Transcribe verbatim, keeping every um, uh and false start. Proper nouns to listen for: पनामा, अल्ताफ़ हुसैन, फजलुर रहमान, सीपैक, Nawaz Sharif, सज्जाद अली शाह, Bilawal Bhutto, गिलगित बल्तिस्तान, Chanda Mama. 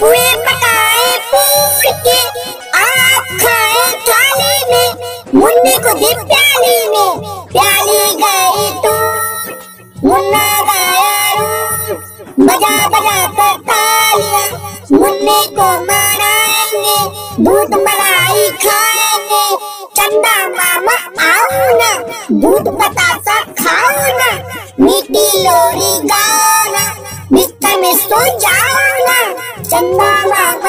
पूरी पकाए पूरी के आप खाए थाली में, मुन्ने को दी प्याली में, प्याली गई तो मुन्ना गाया रूठ, बजा बजा कर तालियां, मुन्ने को मनाएंगे, दूध मलाई खाएंगे। चंदा मामा आओ ना, दूध बतासा खाओ ना, मीठी लोरी गाओ ना, बिस्तर में सो जाओ ना। चंदा मामा